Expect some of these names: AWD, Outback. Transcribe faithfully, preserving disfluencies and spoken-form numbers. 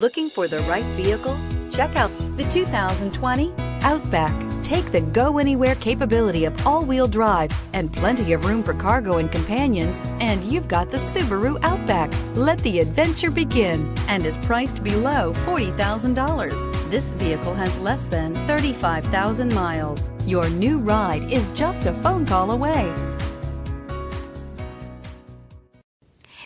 Looking for the right vehicle? Check out the two thousand twenty Outback. Take the go-anywhere capability of all-wheel drive and plenty of room for cargo and companions, and you've got the Subaru Outback. Let the adventure begin, and is priced below forty thousand dollars. This vehicle has less than thirty-five thousand miles. Your new ride is just a phone call away.